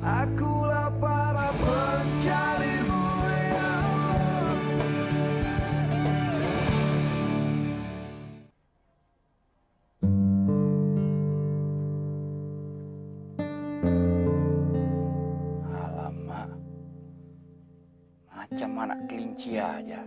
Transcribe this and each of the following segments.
Akulah para pencari mulia. Alamak, macam anak kelinci aja.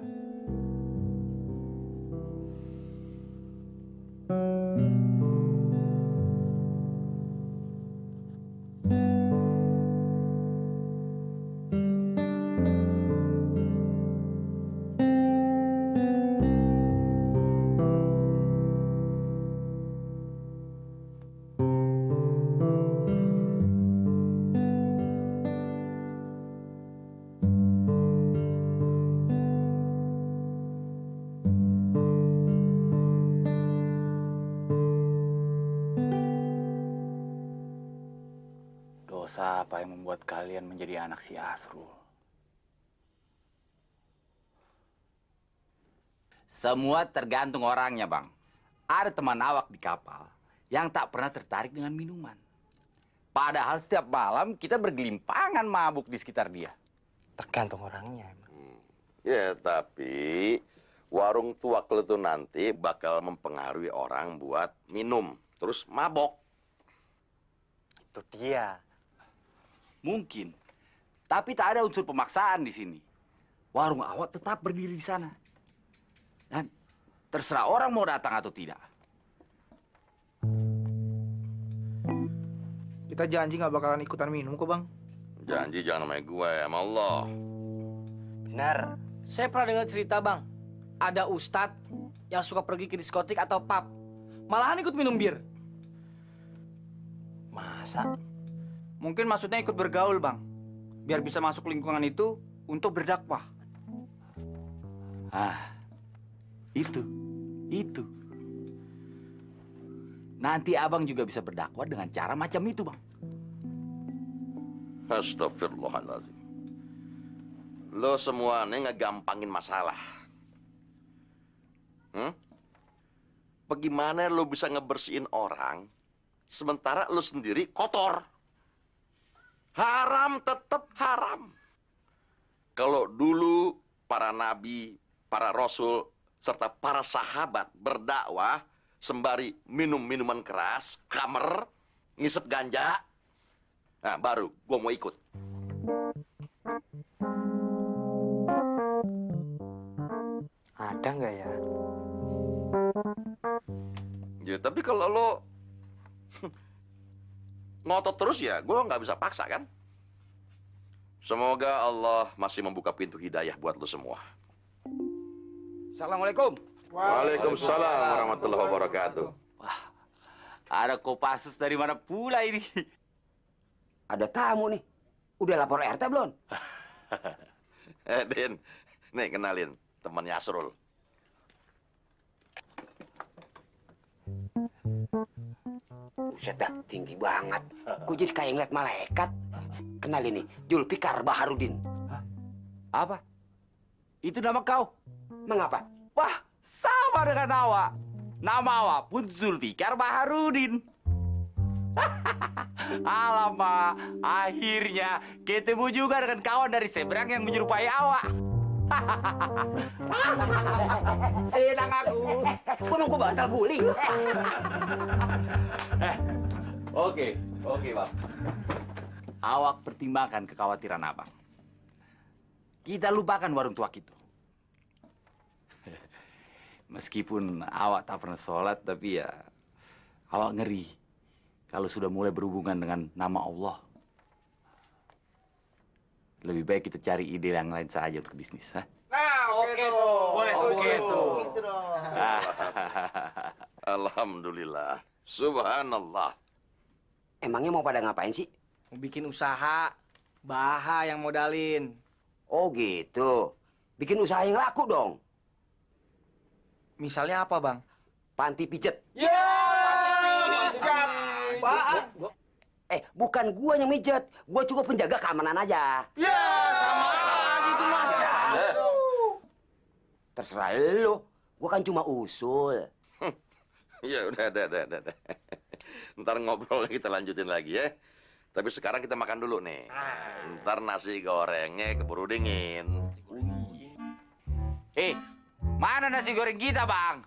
Apa yang membuat kalian menjadi anak si Asrul? Semua tergantung orangnya, Bang. Ada teman awak di kapal yang tak pernah tertarik dengan minuman. Padahal setiap malam kita bergelimpangan mabuk di sekitar dia. Tergantung orangnya, Bang. Ya, tapi warung tua Kletu nanti bakal mempengaruhi orang buat minum, terus mabok. Itu dia. Mungkin, tapi tak ada unsur pemaksaan di sini. Warung awak tetap berdiri di sana. Dan terserah orang mau datang atau tidak. Kita janji nggak bakalan ikutan minum kok, Bang. Janji jangan namanya gue, sama Allah. Benar. Saya pernah dengar cerita, Bang. Ada ustadz yang suka pergi ke diskotik atau pub. Malahan ikut minum bir. Masa? Mungkin maksudnya ikut bergaul, Bang. Biar bisa masuk lingkungan itu untuk berdakwah. Ah, itu. Nanti abang juga bisa berdakwah dengan cara macam itu, Bang. Astagfirullahaladzim. Lo semua ini ngegampangin masalah. Bagaimana lo bisa ngebersihin orang, sementara lo sendiri kotor? Haram tetap haram. Kalau dulu para nabi, para rasul, serta para sahabat berdakwah sembari minum minuman keras, khamr, ngisep ganja, nah baru gua mau ikut. Ada nggak ya? Ya tapi kalau lo ngotot terus ya, gue nggak bisa paksa, kan? Semoga Allah masih membuka pintu hidayah buat lo semua. Assalamualaikum. Waalaikumsalam warahmatullahi wabarakatuh. Wah, ada Kopassus dari mana pula ini? Ada tamu nih. Udah lapor RT belum? Din, nih kenalin temannya Asrul. Buset dah, tinggi banget. Gue jadi kayak ngeliat malaikat. Kenal ini, Zulfikar Baharudin. Apa? Itu nama kau? Mengapa? Wah, sama dengan Awa. Nama Awa pun Zulfikar Baharudin. Alamak, akhirnya ketemu juga dengan kawan dari seberang yang menyerupai Awa. Senang aku. Gue batal guling. Oke, Bang. Awak pertimbangkan kekhawatiran abang. Kita lupakan warung tuak itu. Meskipun awak tak pernah sholat, tapi ya awak ngeri kalau sudah mulai berhubungan dengan nama Allah. Lebih baik kita cari ide yang lain saja untuk bisnis, ha? Nah, oke. Alhamdulillah. Subhanallah. Emangnya mau pada ngapain sih? Mau bikin usaha. Baha yang modalin. Oh gitu. Bikin usaha yang laku dong. Misalnya apa, Bang? Panti pijet. Panti pijet. Bukan gua yang mijet, gua cukup penjaga keamanan aja. Ya, sama aja itu mah. Terserah lu, gua kan cuma usul. Ya udah. Ntar ngobrol kita lanjutin lagi ya. Tapi sekarang kita makan dulu nih. Ntar nasi gorengnya keburu dingin. Eh, mana nasi goreng kita, Bang?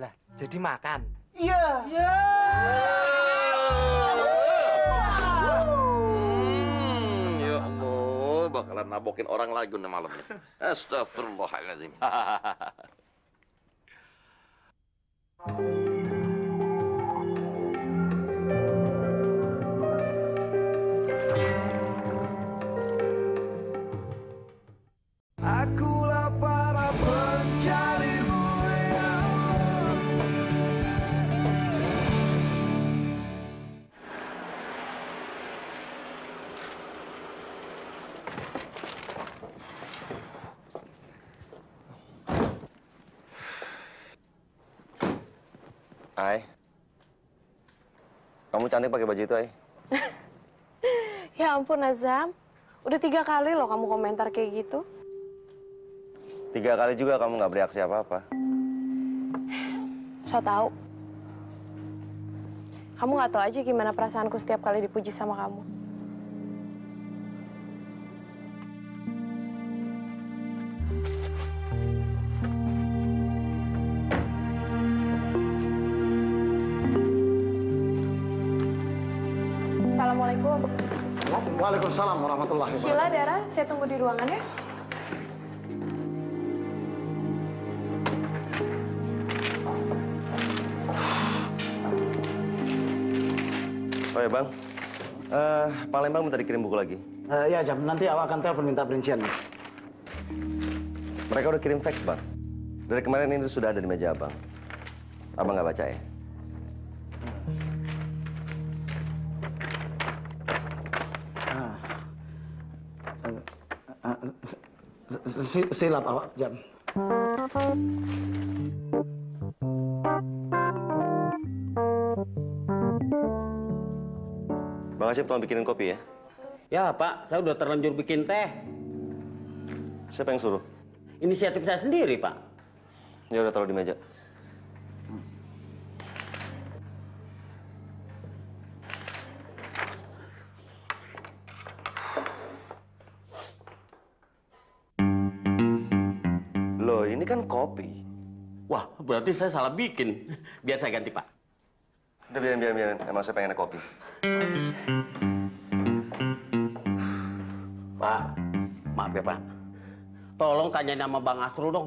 Lah, jadi makan. Iya. Iya. Ya Allah, bakalan nabokin orang lagi nih malam ini. Astagfirullahaladzim. Hai, kamu cantik pakai baju itu, Hai. Ya ampun, Azzam. Udah 3 kali loh kamu komentar kayak gitu. 3 kali juga kamu nggak bereaksi apa-apa. So tau. Kamu nggak tahu aja gimana perasaanku setiap kali dipuji sama kamu. Waalaikumsalam warahmatullahi wabarakatuh. Sila, Dara, saya tunggu di ruangan ya. Oh ya, Bang. Pak Lembang minta dikirim buku lagi. Ya, Jam. Nanti awak akan telepon minta perinciannya. Mereka udah kirim fax, Bang. Dari kemarin ini sudah ada di meja Abang. Abang nggak baca ya? Silap awak, Jam. Bang Asep, tolong bikinin kopi ya. Ya, Pak. Saya udah terlanjur bikin teh. Siapa yang suruh? Inisiatif saya sendiri, Pak. Ya udah, taruh di meja. Kopi. Wah, berarti saya salah bikin. Biar saya ganti, Pak. Udah, biarin. Emang saya pengen kopi. Pak, maaf ya, Pak. Tolong tanya nama Bang Asrul dong.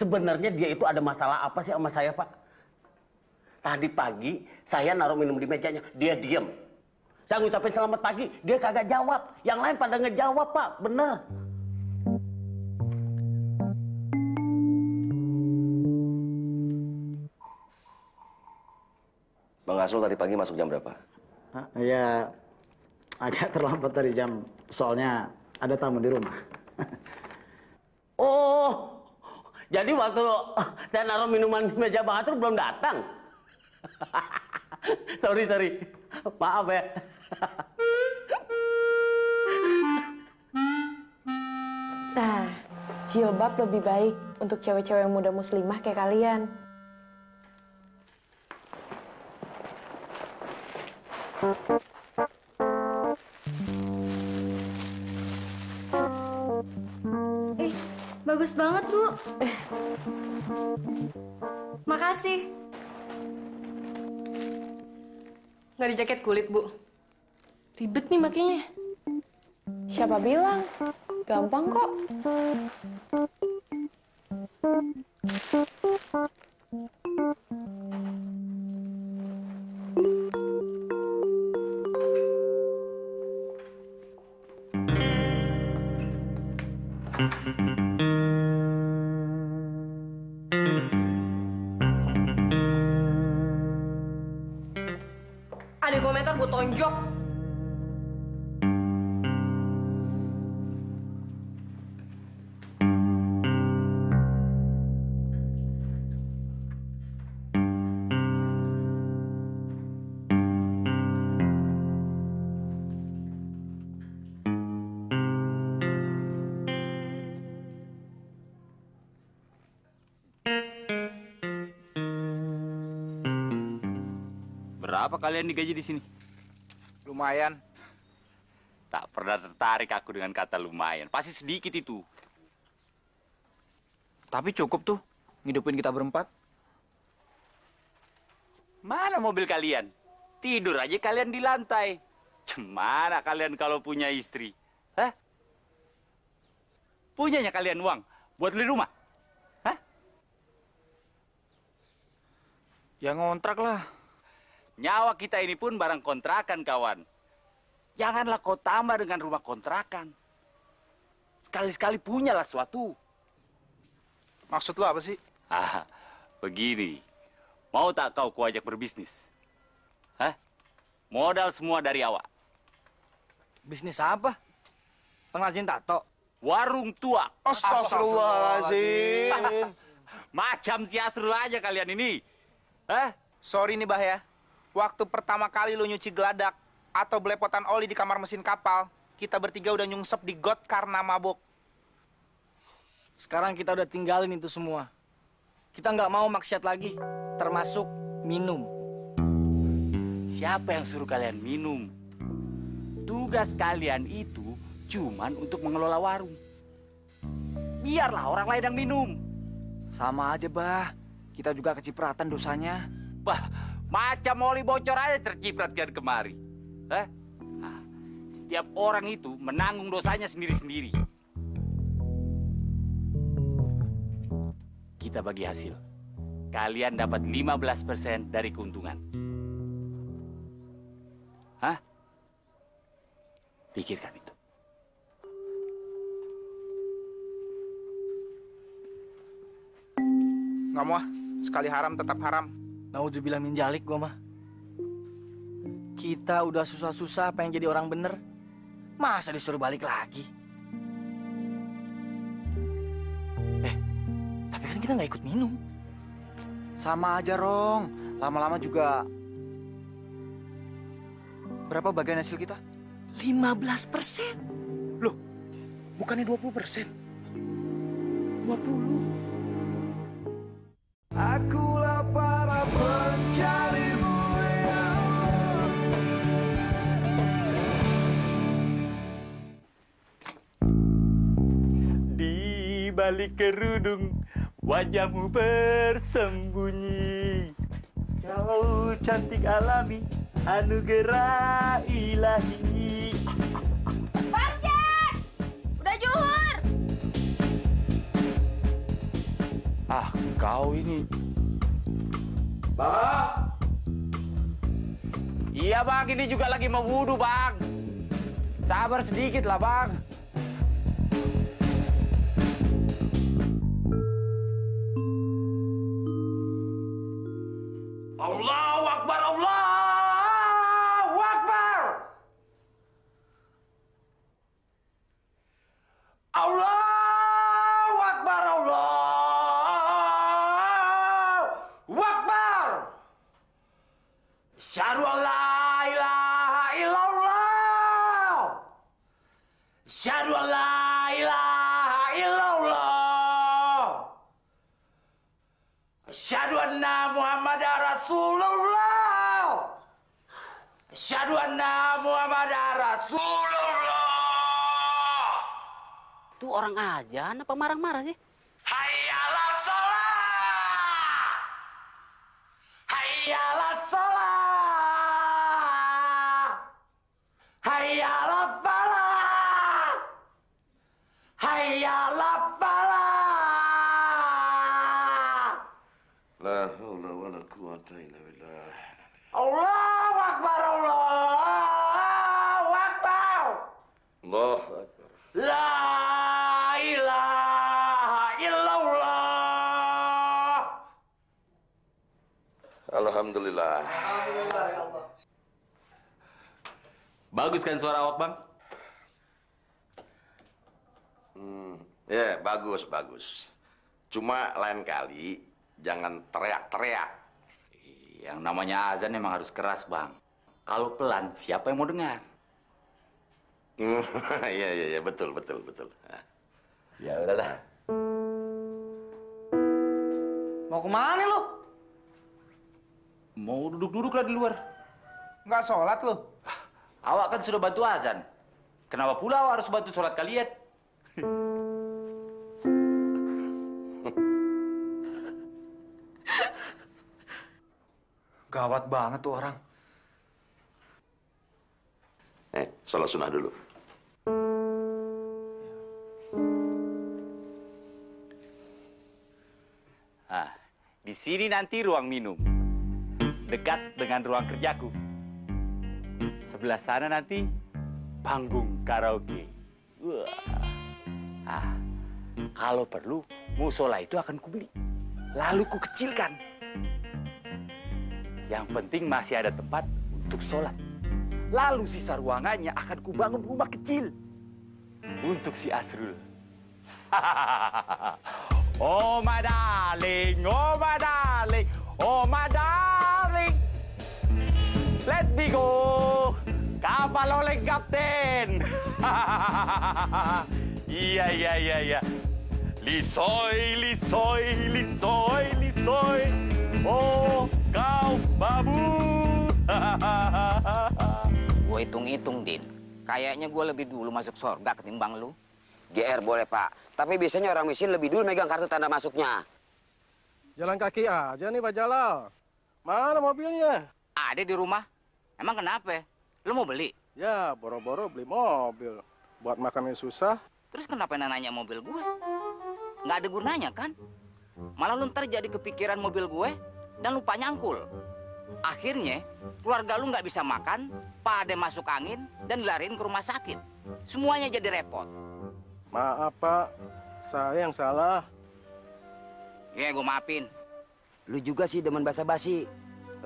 Sebenarnya dia itu ada masalah apa sih sama saya, Pak? Tadi pagi, saya naruh minum di mejanya. Dia diam. Saya ngucapin selamat pagi. Dia kagak jawab. Yang lain pada ngejawab, Pak. Bener. Bang Asrul tadi pagi masuk jam berapa? Ya, agak terlambat dari jam. Soalnya ada tamu di rumah. Oh, jadi waktu saya naruh minuman di meja Bang Asrul belum datang. Sorry. Maaf ya. Nah, jilbab lebih baik untuk cewek-cewek muda muslimah kayak kalian. Bagus banget, Bu. Makasih. Nggak di jaket kulit, Bu. Ribet nih makanya. Siapa bilang? Gampang kok. Ada komentar gue tonjok. Berapa kalian digaji di sini? Lumayan. benar-benar tertarik aku dengan kata lumayan. Pasti sedikit itu. Tapi cukup tuh ngidupin kita berempat. Mana mobil kalian? Tidur aja kalian di lantai. Cemana kalian kalau punya istri? Hah? Punyanya kalian uang buat beli rumah? Hah? Ya ngontrak lah. Nyawa kita ini pun barang kontrakan, kawan. Janganlah kau tambah dengan rumah kontrakan. Sekali-sekali punyalah suatu. Maksud lo apa sih? Ah, begini. Mau tak kau kuajak berbisnis? Hah? Modal semua dari awak. Bisnis apa? Pengrajin tato? Warung tua. Astagfirullahaladzim. Macam si Asrul aja kalian ini. Hah? Sorry nih, Bah ya. Waktu pertama kali lo nyuci geladak atau belepotan oli di kamar mesin kapal, kita bertiga udah nyungsep di got karena mabuk. Sekarang kita udah tinggalin itu semua. Kita nggak mau maksiat lagi, termasuk minum. Siapa yang suruh kalian minum? Tugas kalian itu cuman untuk mengelola warung. Biarlah orang lain yang minum. Sama aja, Bah. Kita juga kecipratan dosanya. Bah, macam oli bocor aja tercipratkan kemari. Hah? Nah, setiap orang itu menanggung dosanya sendiri-sendiri. Kita bagi hasil. Kalian dapat 15% dari keuntungan. Hah? Pikirkan itu. Nggak mau, sekali haram tetap haram. Nauzubillah min dzalik gua mah. Kita udah susah-susah pengen jadi orang bener. Masa disuruh balik lagi? Tapi kan kita nggak ikut minum. Sama aja, Rong. Lama-lama juga... Berapa bagian hasil kita? 15%. Loh, bukannya 20%? 20. Akulah para pencarimu yang... Di balik kerudung wajahmu bersembunyi. Kau cantik alami, anugerah ilahi. Bang Jack! Udah zuhur! Ah, kau ini. Bang! Iya, Bang. Ini juga lagi mau wudu, Bang. Sabar sedikit lah, Bang. Allahu Akbar, Allah! Allahu Akbar, Allahu Akbar. Asyhadu an la ilaha illallah. Asyhadu an la ilaha illallah. Asyhadu anna Muhammadar Rasulullah. Asyhadu anna Muhammadar Rasulullah. Itu orang aja, kenapa marah-marah sih? Hayyalah sholat! Hayyalah sholat! Hayyalah falah! Hayyalah falah! La hawla wa la quwwata illa billah. Allahu Akbar, Allahu Akbar! Allahu Akbar. La ilaha illallah. Alhamdulillah. Alhamdulillah ya Allah. Bagus kan suara awak, Bang? Ya, bagus, bagus. Cuma lain kali jangan teriak-teriak. Yang namanya azan memang harus keras, Bang. Kalau pelan, siapa yang mau dengar? Iya, iya, betul, betul, betul. Ya udahlah. Mau kemana lu? Mau duduk-duduk lah di luar. Nggak sholat lu. Awak kan sudah bantu azan. Kenapa pula awak harus bantu sholat kalian? Gawat banget tuh orang. Sholat sunnah dulu. Ah, di sini nanti ruang minum. Dekat dengan ruang kerjaku. Sebelah sana nanti panggung karaoke. Wah. Ah, kalau perlu musola itu akan kubeli, lalu kukecilkan. Yang penting masih ada tempat untuk sholat. Lalu sisa ruangannya akan kubangun rumah kecil untuk si Asrul. Oh my darling, oh my darling, oh my darling, let me go. Kapal oleng kapten. Iya. Lisoy. Oh, kau babu. Gue hitung-hitung, Din. Kayaknya gue lebih dulu masuk surga ketimbang lu. GR boleh, Pak. Tapi biasanya orang miskin lebih dulu megang kartu tanda masuknya. Jalan kaki aja nih, Pak Jalal. Mana mobilnya? Ada di rumah. Emang kenapa? Lo mau beli? Ya, boro-boro beli mobil. Buat makannya susah. Terus kenapa nanya mobil gue? Nggak ada gunanya, kan? Malah lu ntar jadi kepikiran mobil gue dan lupa nyangkul. Akhirnya, keluarga lu nggak bisa makan, pada masuk angin, dan dilariin ke rumah sakit. Semuanya jadi repot. Maaf, Pak. Saya yang salah. Ya, gue maafin. Lu juga sih demen basa-basi.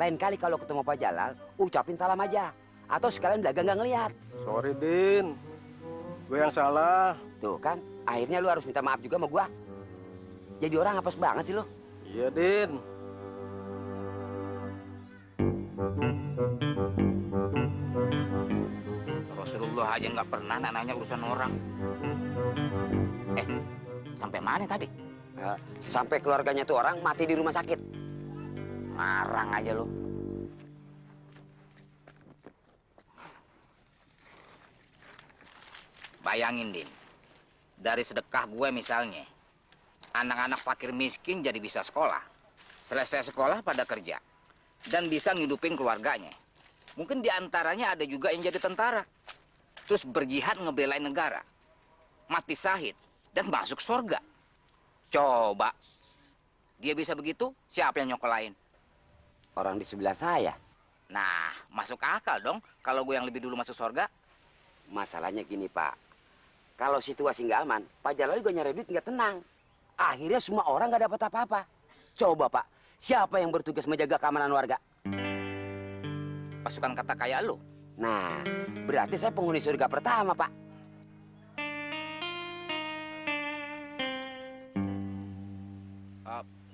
Lain kali kalau ketemu Pak Jalal, ucapin salam aja. Atau sekalian belaga nggak ngelihat. Sorry, Din. Gue yang salah. Tuh kan, akhirnya lu harus minta maaf juga sama gue. Jadi orang apes banget sih lu. Iya, Din. Rasulullah aja nggak pernah nanya urusan orang. Sampai mana tadi? Sampai keluarganya tuh orang mati di rumah sakit. Marang aja lu. Bayangin, Din, dari sedekah gue misalnya, anak-anak fakir miskin jadi bisa sekolah. Selesai sekolah pada kerja, dan bisa ngidupin keluarganya. Mungkin diantaranya ada juga yang jadi tentara, terus berjihad ngebelain negara, mati syahid, dan masuk surga. Coba, dia bisa begitu, siapa yang nyokolain? Orang di sebelah saya. Nah, masuk akal dong kalau gue yang lebih dulu masuk surga. Masalahnya gini, Pak. Kalau situasi nggak aman, Pak Jalal juga nyari duit nggak tenang. Akhirnya semua orang nggak dapat apa-apa. Coba, Pak, siapa yang bertugas menjaga keamanan warga? Pasukan kata kayak lo. Nah, berarti saya penghuni surga pertama, Pak.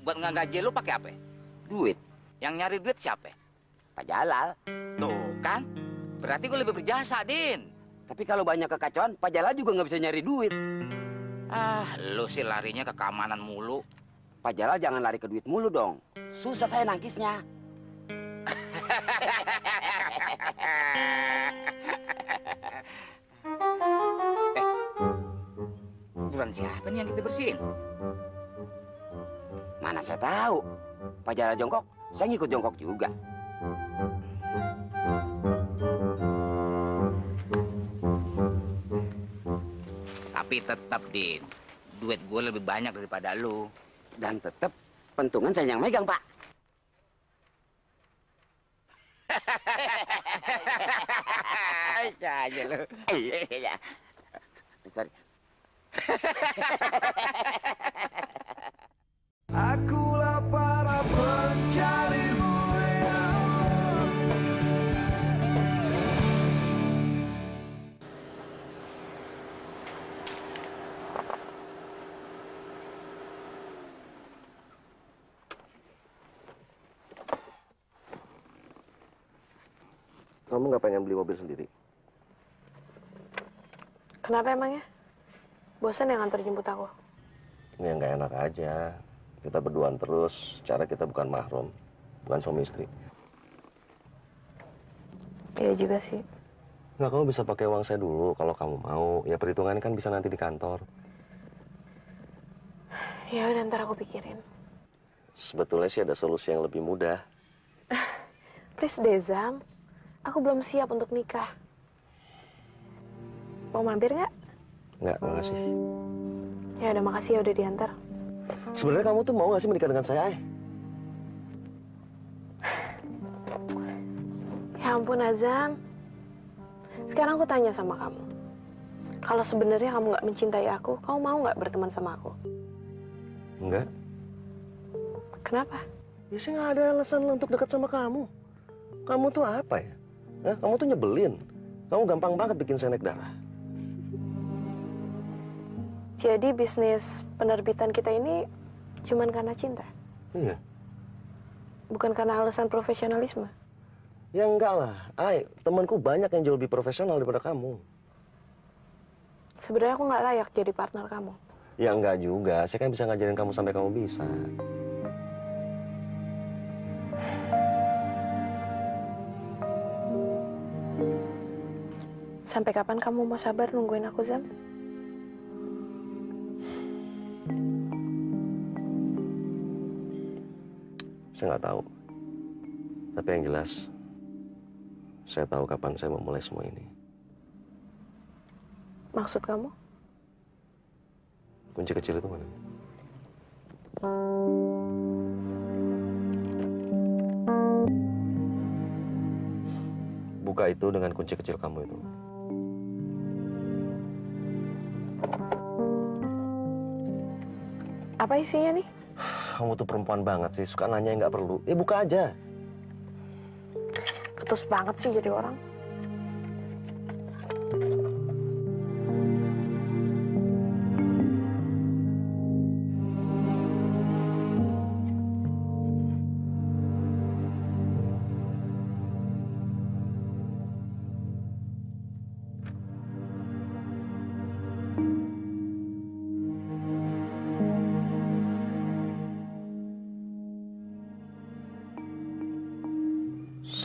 Buat ngegaji lo pakai apa? Duit. Yang nyari duit siapa? Pak Jalal. Tuh kan, berarti gue lebih berjasa, Din. Tapi kalau banyak kekacauan, Pak Jalal juga nggak bisa nyari duit. Ah, lu sih larinya ke keamanan mulu. Pak Jalal jangan lari ke duit mulu dong. Susah saya nangkisnya. Bukan siapa nih yang kita bersihin? Mana saya tahu. Pak Jalal jongkok, saya ngikut jongkok juga. Tapi tetap, Din, duit gue lebih banyak daripada lu. Dan tetap pentungan saya yang megang, Pak. Aja lu. Iya. Sorry. Akulah para pencari mulia. Kamu nggak pengen beli mobil sendiri? Kenapa emangnya? Bosan yang nganter jemput aku? Ini yang nggak enak aja. Kita berduaan terus. Cara kita bukan mahram, bukan suami istri. Iya juga sih. Nggak, kamu bisa pakai uang saya dulu kalau kamu mau. Ya perhitungannya kan bisa nanti di kantor. Ya udah, ntar aku pikirin. Sebetulnya sih ada solusi yang lebih mudah. Please deh, Zam. Aku belum siap untuk nikah. Mau mampir nggak? Nggak, makasih. Ya udah, makasih ya udah diantar. Sebenarnya kamu tuh mau nggak sih menikah dengan saya, Ay? Ya ampun, Azzam. Sekarang aku tanya sama kamu, kalau sebenarnya kamu nggak mencintai aku, kamu mau nggak berteman sama aku? Enggak. Kenapa? Ya sih nggak ada alasan untuk dekat sama kamu. Kamu tuh apa ya? Hah? Kamu tuh nyebelin. Kamu gampang banget bikin saya naik darah. Jadi bisnis penerbitan kita ini cuman karena cinta? Iya. Bukan karena alasan profesionalisme? Ya enggak lah, Ay, temanku banyak yang jauh lebih profesional daripada kamu. Sebenarnya aku nggak layak jadi partner kamu. Ya enggak juga, saya kan bisa ngajarin kamu sampai kamu bisa. Sampai kapan kamu mau sabar nungguin aku, Zam? Saya nggak tahu. Tapi yang jelas, saya tahu kapan saya memulai semua ini. Maksud kamu? Kunci kecil itu mana? Buka itu dengan kunci kecil kamu itu. Apa isinya nih? Kamu tuh perempuan banget sih, suka nanya yang nggak perlu. Ya buka aja. Ketus banget sih jadi orang.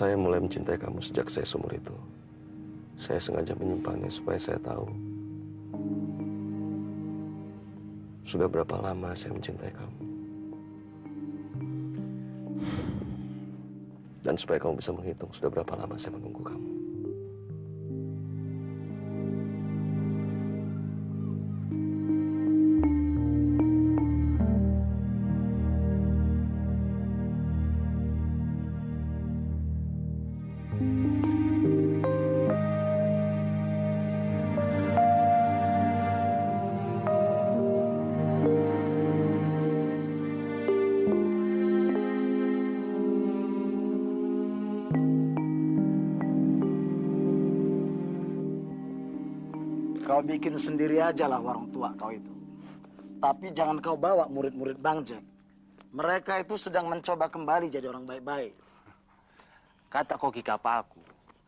Saya mulai mencintai kamu sejak saya seumur itu. Saya sengaja menyimpannya supaya saya tahu. Sudah berapa lama saya mencintai kamu. Dan supaya kamu bisa menghitung sudah berapa lama saya menunggu kamu. Kau bikin sendiri aja lah warung tua kau itu. Tapi jangan kau bawa murid-murid Bang Jack. Mereka itu sedang mencoba kembali jadi orang baik-baik. Kata koki kapal aku,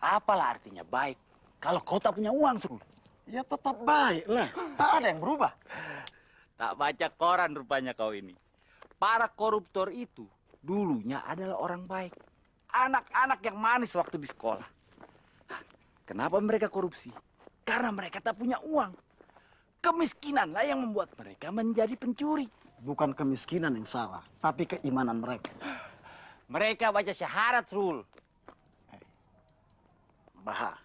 apalah artinya baik kalau kau tak punya uang, Srul? Ya tetap baik lah, tak ada yang berubah. Tak baca koran rupanya kau ini. Para koruptor itu dulunya adalah orang baik. Anak-anak yang manis waktu di sekolah. Kenapa mereka korupsi? Karena mereka tak punya uang. Kemiskinanlah yang membuat mereka menjadi pencuri. Bukan kemiskinan yang salah, tapi keimanan mereka. Mereka baca syahadat, Rul. Baha,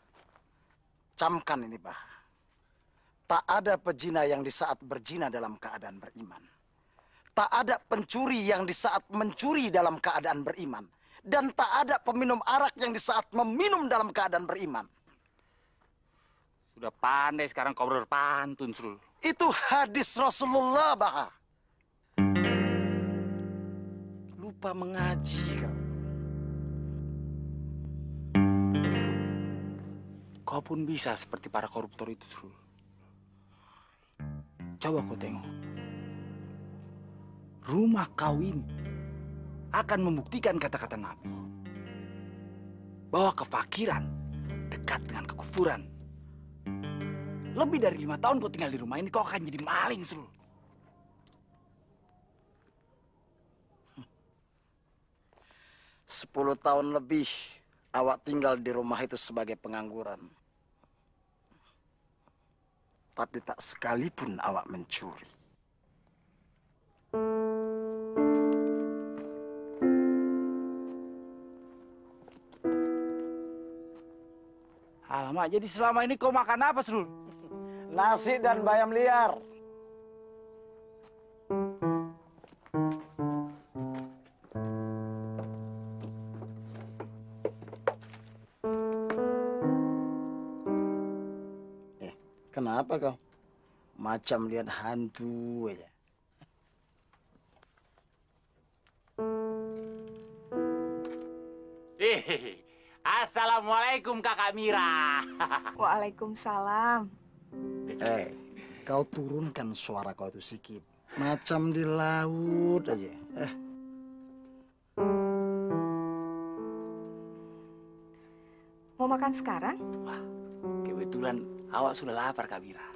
camkan ini, Baha. Tak ada pezina yang di saat berzina dalam keadaan beriman. Tak ada pencuri yang di saat mencuri dalam keadaan beriman. Dan tak ada peminum arak yang di saat meminum dalam keadaan beriman. Sudah pandai sekarang kau berpantun, Srul. Itu hadis Rasulullah, Baha. Lupa mengaji kau. Kau pun bisa seperti para koruptor itu, Srul. Coba kau tengok. Rumah kau ini akan membuktikan kata-kata Nabi. Bahwa kefakiran dekat dengan kekufuran. Lebih dari 5 tahun kau tinggal di rumah ini, kau akan jadi maling, Srul. Hm. 10 tahun lebih awak tinggal di rumah itu sebagai pengangguran. tapi tak sekalipun awak mencuri. Alamak, jadi selama ini kau makan apa, Asrul? Nasi dan bayam liar. Kenapa kau? Macam lihat hantu aja. Assalamualaikum Kakak Mira. Waalaikumsalam. Kau turunkan suara kau itu sedikit. Macam di laut aja. Mau makan sekarang? Wah, kebetulan awak sudah lapar Kak Bira.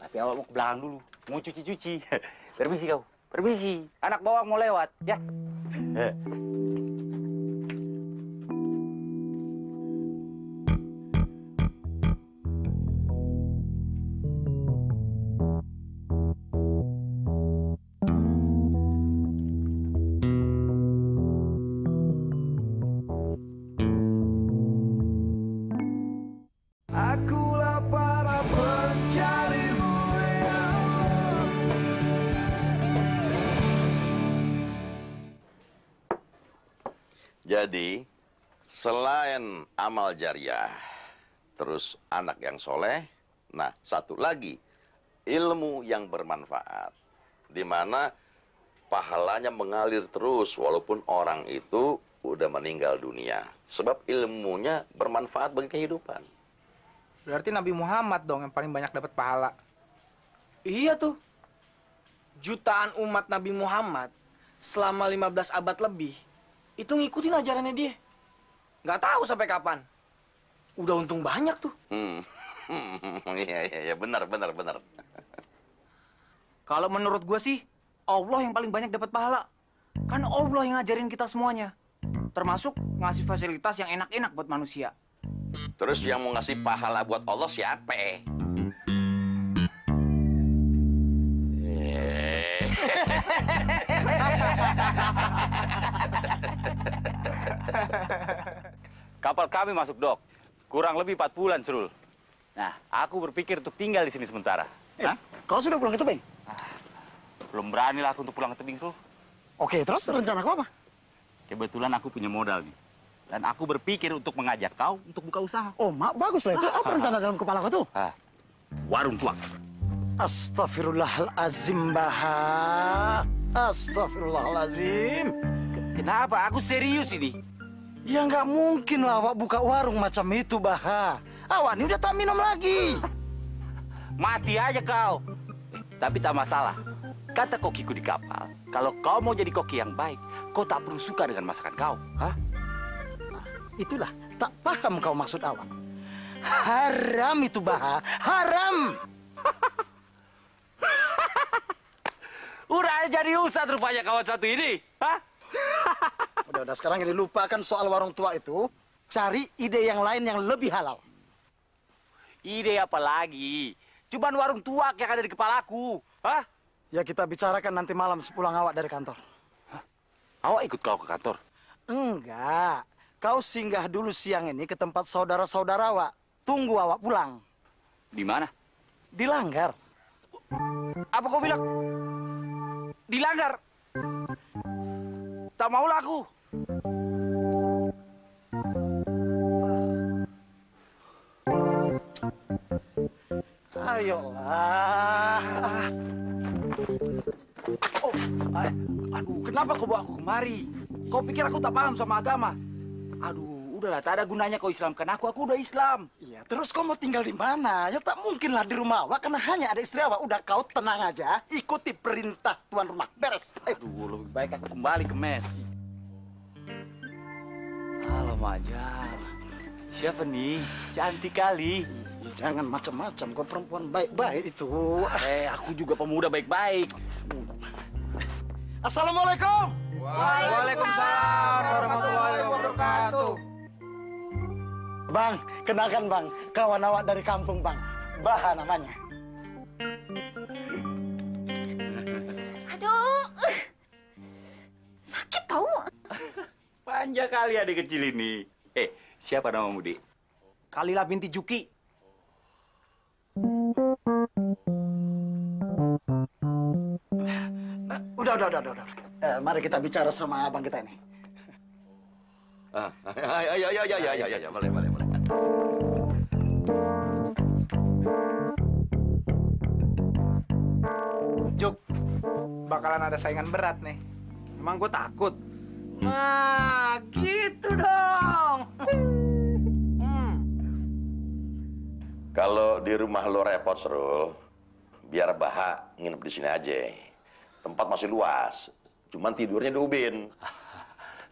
Tapi awak mau ke belakang dulu. Mau cuci-cuci. Permisi kau. Permisi. Anak bawang mau lewat, ya. Jadi, selain amal jariah, terus anak yang soleh, nah satu lagi, ilmu yang bermanfaat. Di mana pahalanya mengalir terus walaupun orang itu udah meninggal dunia. Sebab ilmunya bermanfaat bagi kehidupan. Berarti Nabi Muhammad dong yang paling banyak dapat pahala. Iya tuh. Jutaan umat Nabi Muhammad selama 15 abad lebih, itu ngikutin ajarannya dia. Nggak tahu sampai kapan. Udah untung banyak tuh. Iya, benar. Kalau menurut gue sih, Allah yang paling banyak dapat pahala. Kan Allah yang ngajarin kita semuanya. Termasuk ngasih fasilitas yang enak-enak buat manusia. Terus yang mau ngasih pahala buat Allah siapa? Kapal kami masuk dok kurang lebih 4 bulan, Surul. Nah, aku berpikir untuk tinggal di sini sementara. Kau sudah pulang ke Tebing? Belum berani lah aku untuk pulang ke Tebing, Surul. Oke, terus rencana kau apa? Kebetulan aku punya modal nih. Dan aku berpikir untuk mengajak kau untuk buka usaha. Oh, mak, bagus lah itu. Apa rencana dalam kepala kau tuh? Warung tuak. Astagfirullahalazim, Baha. Astagfirullahalazim. Kenapa? Aku serius ini. Ya nggak mungkin lah awak buka warung macam itu, Baha. Awak ini udah tak minum lagi. Mati aja kau. Tapi tak masalah. Kata kokiku di kapal, kalau kau mau jadi koki yang baik, kau tak perlu suka dengan masakan kau. Nah, itulah, tak paham kau maksud awak. Haram itu, Baha. Haram. Udah jadi ustad rupanya kawan satu ini. Udah, sekarang ini lupakan soal warung tua itu. Cari ide yang lain yang lebih halal. Ide apa lagi? Cuman warung tua yang ada di kepalaku. Ya kita bicarakan nanti malam sepulang awak dari kantor. Awak ikut kau ke kantor? Enggak. Kau singgah dulu siang ini ke tempat saudara-saudara awak. Tunggu awak pulang. Di mana? Di Langgar. Apa kau bilang? Di Langgar? Tak maulah aku. Ayolah. Aduh, kenapa kau bawa aku kemari? Kau pikir aku tak paham sama agama? Aduh, udahlah, tak ada gunanya kau Islamkan aku udah Islam. Iya, terus kau mau tinggal di mana? Ya tak mungkinlah di rumah awak, karena hanya ada istri awak. Udah, kau tenang aja, ikuti perintah tuan rumah. Beres. Aduh, lebih baik aku kembali ke mes. Alamak, Jas. Siapa nih? Cantik kali. Jangan macam-macam, kau perempuan baik-baik itu. Aku juga pemuda baik-baik. Assalamualaikum. Waalaikumsalam warahmatullahi wabarakatuh. Bang, kenalkan bang, kawan awak dari kampung bang. Baha namanya. Aduh, sakit tau. Panjang kali adik kecil ini. Siapa namamu, Dik? Kalilah Binti Juki. Udah. Mari kita bicara sama abang kita ini. Ayo, boleh. Juk, bakalan ada saingan berat nih. Emang gue takut. Nah, gitu dong. Kalau di rumah lo repot, Asrul, biar Baha nginep di sini aja. Tempat masih luas, cuman tidurnya di ubin.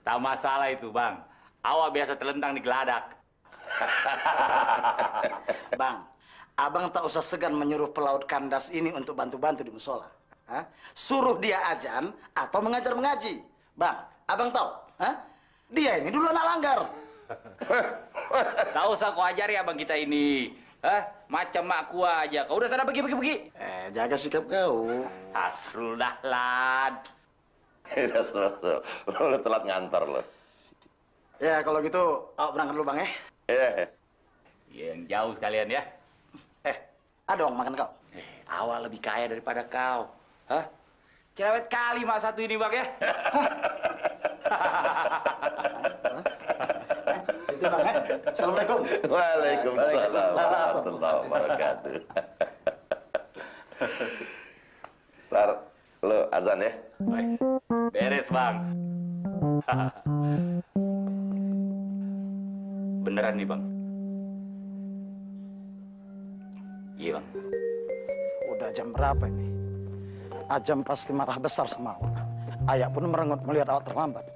Tak masalah itu, Bang. Awak biasa telentang di geladak. Bang, abang tak usah segan menyuruh pelaut kandas ini untuk bantu-bantu di musola. Hah? Suruh dia ajan atau mengajar mengaji. Bang, abang tahu, hah? Dia ini dulu anak langgar. Tak usah kau ajari abang kita ini. Macam mak gua aja. Kau udah sana pergi. Jaga sikap kau. Asrul dah lad. Lo udah telat ngantar lo. Ya kalau gitu, berangkat dulu Bang ya. Yang jauh sekalian ya. Adong makan kau. Awal lebih kaya daripada kau. Hah? Cerewet kali mak satu ini Bang ya. Assalamualaikum. Waalaikumsalam warahmatullahi wabarakatuh. Ntar lo azan ya. Baik. Beres Bang. Beneran nih Bang. Iya Bang. Udah jam berapa ini? Azzam pasti marah besar sama awak. Ayah pun merengut melihat awak terlambat.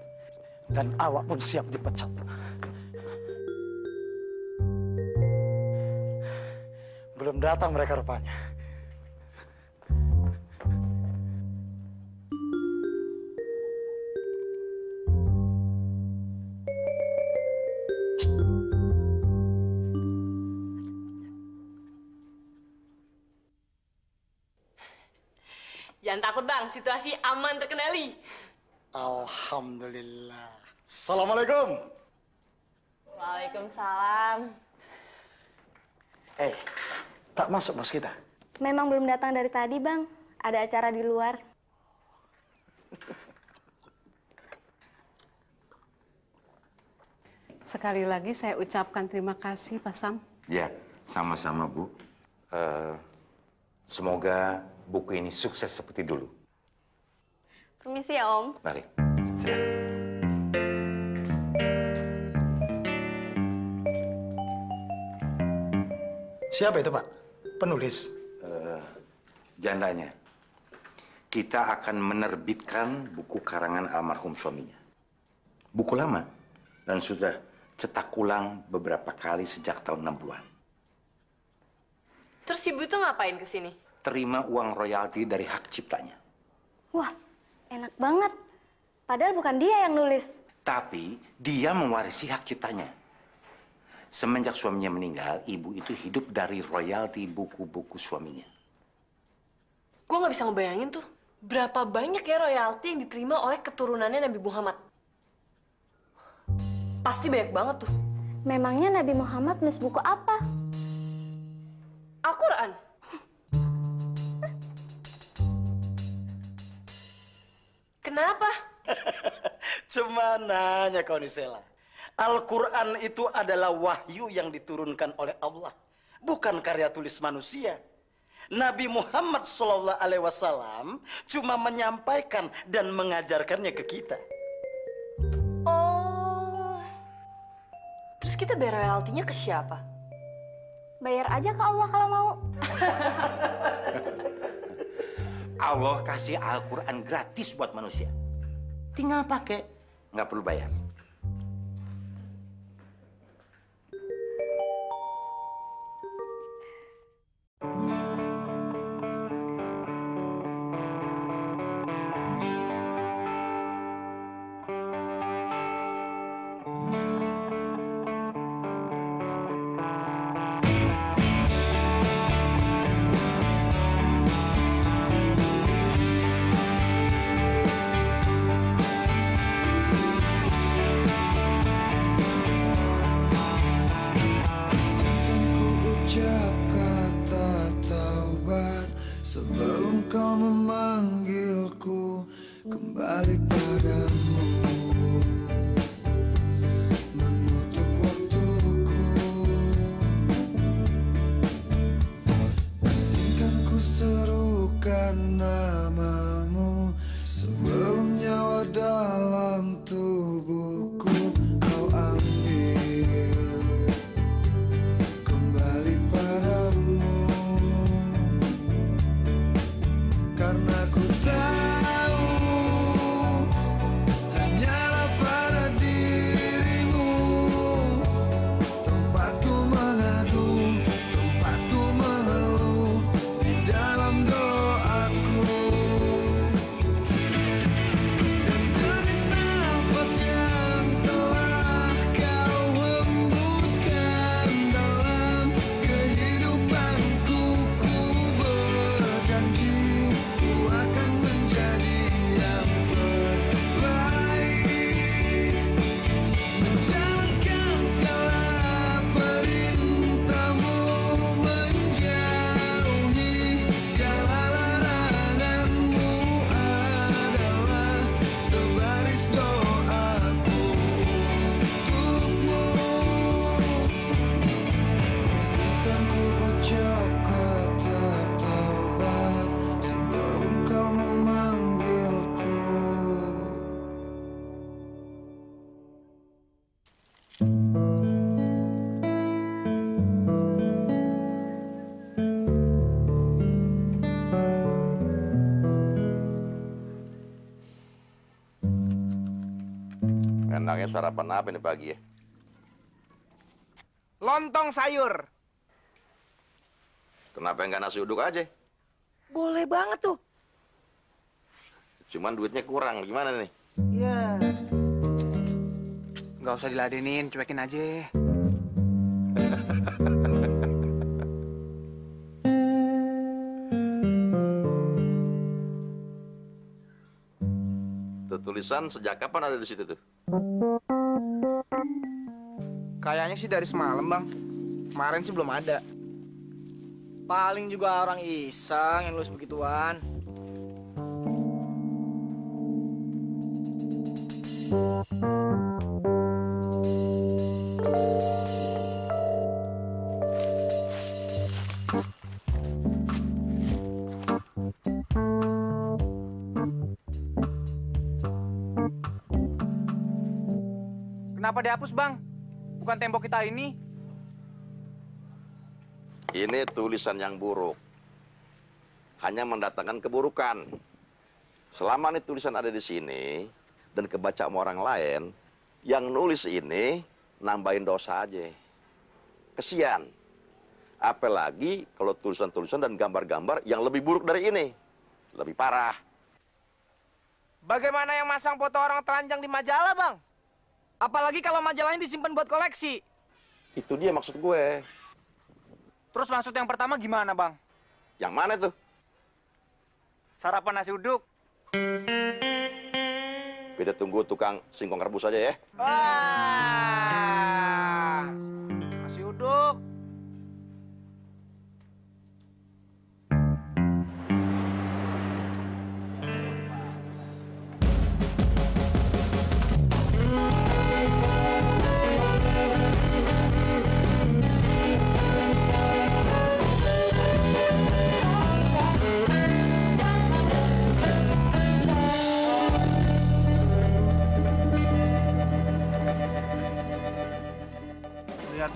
Dan awak pun siap dipecat. Belum datang mereka rupanya. Jangan takut Bang, situasi aman terkendali. Alhamdulillah. Assalamualaikum. Waalaikumsalam. Tak masuk bos kita? Memang belum datang dari tadi, Bang. Ada acara di luar. Sekali lagi saya ucapkan terima kasih, Pak Sam. Ya, sama-sama, Bu. Semoga buku ini sukses seperti dulu. Permisi ya, Om. Mari, silakan. Siapa itu, Pak? Penulis? Jandanya. Kita akan menerbitkan buku karangan almarhum suaminya. Buku lama dan sudah cetak ulang beberapa kali sejak tahun 60-an. Terus ibu itu ngapain ke sini? Terima uang royalti dari hak ciptanya. Wah, enak banget. Padahal bukan dia yang nulis. Tapi dia mewarisi hak ciptanya. Semenjak suaminya meninggal, ibu itu hidup dari royalti buku-buku suaminya. Gue nggak bisa ngebayangin tuh, berapa banyak ya royalti yang diterima oleh keturunannya Nabi Muhammad. Pasti banyak banget tuh. Memangnya Nabi Muhammad nulis buku apa? Al-Quran. Kenapa? Cuma nanya kau nih, Sela. Al-Quran itu adalah wahyu yang diturunkan oleh Allah. Bukan karya tulis manusia. Nabi Muhammad SAW cuma menyampaikan dan mengajarkannya ke kita. Oh. Terus kita bayar royaltinya ke siapa? Bayar aja ke Allah kalau mau. Allah kasih Al-Quran gratis buat manusia. Tinggal pakai. Nggak perlu bayar. kau memanggilku kembali padamu, menutup waktuku, bersihkan ku serukan namamu sebelum nyawa dalam tubuhku kau ambil. Enaknya sarapan apa nih pagi ya? Lontong sayur. Kenapa enggak nasi uduk aja? Boleh banget tuh. Cuman duitnya kurang, gimana nih? Iya. Nggak usah diladenin, cuekin aja. Tulisan sejak kapan ada di situ tuh? Kayaknya sih dari semalam, Bang. Kemarin sih belum ada. Paling juga orang iseng yang nulis begituan. Kenapa dihapus, Bang? Bukan tembok kita ini. Ini tulisan yang buruk. Hanya mendatangkan keburukan. Selama ini tulisan ada di sini, dan kebaca sama orang lain, yang nulis ini nambahin dosa aja. Kesian. Apalagi kalau tulisan-tulisan dan gambar-gambar yang lebih buruk dari ini. Lebih parah. Bagaimana yang masang foto orang telanjang di majalah, Bang? Apalagi kalau majalahnya disimpan buat koleksi. Itu dia maksud gue. Terus maksud yang pertama gimana, Bang? Yang mana tuh? Sarapan nasi uduk. Kita tunggu tukang singkong rebus aja ya. Wah, nasi uduk.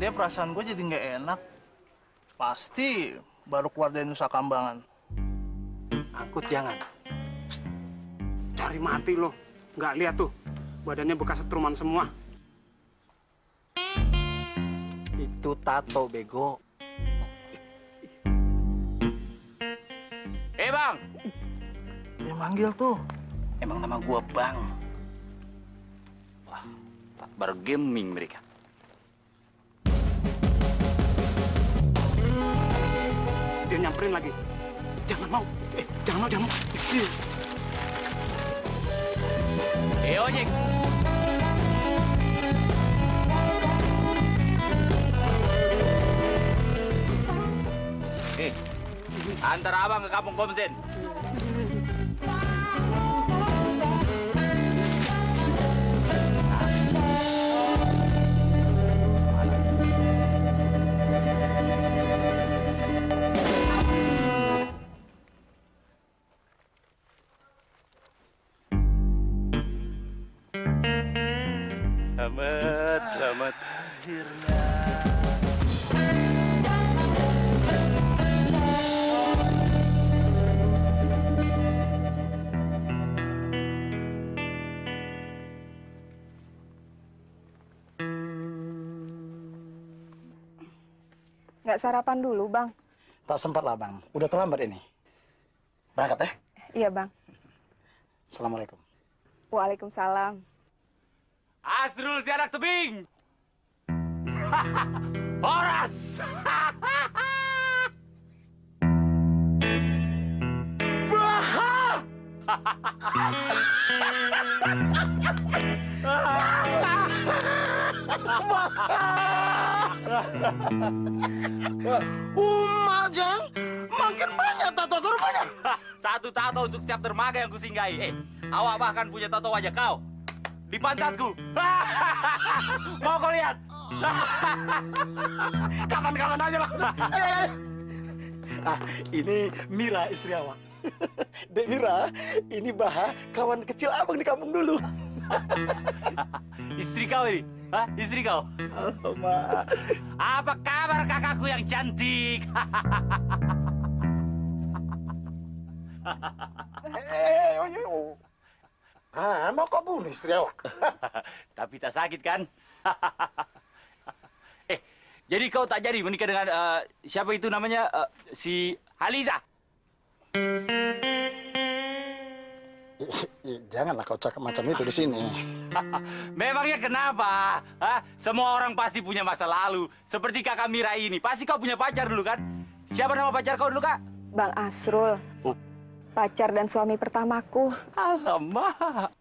Dia perasaan gue jadi nggak enak. Pasti baru keluar dari Nusa Kambangan. Angkut jangan. Cari mati lo. Nggak lihat tuh. Badannya bekas setruman semua. Itu tato, bego. Eh, Bang. Dia manggil tuh. Emang nama gue Bang. Wah, tak bergaming mereka. Dia nyamperin lagi. Jangan mau, jangan mau. Ojek. Antar abang ke kampung Komsen. Selamat, selamat. Akhirnya. Nggak sarapan dulu, Bang? Tak sempat lah, Bang. Udah terlambat ini. Berangkat ya? Iya, Bang. Assalamualaikum. Waalaikumsalam. Asrul si anak tebing. Horas. Baha. Jeng, makin banyak tato korbannya. Satu tato untuk setiap dermaga yang kusinggahi. Awak bahkan punya tato wajah kau di pantatku. Mau kau lihat? Kapan-kapan aja lah. Ini Mira, istri awak. Dek Mira, ini Baha, kawan kecil abang di kampung dulu. Istri kau ini? Hah? Istri kau? Oh, Ma. Apa kabar kakakku yang cantik? Mau kau bunuh istri awak? Tapi tak sakit kan? Jadi kau tak jadi menikah dengan siapa itu namanya? Si Haliza? Janganlah kau cakap macam itu di sini. Memangnya kenapa? Hah? Semua orang pasti punya masa lalu. Seperti kakak Mira ini, pasti kau punya pacar dulu kan? Siapa nama pacar kau dulu, Kak? Bang Asrul. Oh. Pacar dan suami pertamaku. Alamak.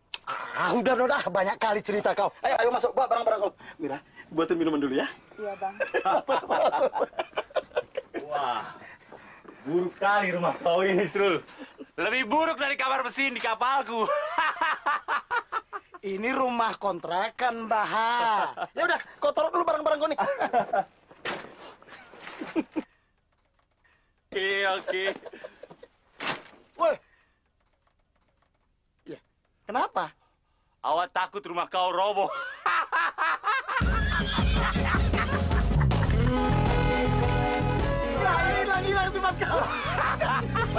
Udah, banyak kali cerita kau. Ayo masuk, bawa barang-barang kau. Mira, buatin minuman dulu ya. Iya, Bang. Wah. Buruk kali rumah kau ini, Asrul. Lebih buruk dari kamar mesin di kapalku. Ini rumah kontrakan, Baha. Ya udah, kau taruh dulu barang-barang kau nih. Oke. Woi. Ya, kenapa? Awak takut rumah kau roboh. Lain lagi sifat kau.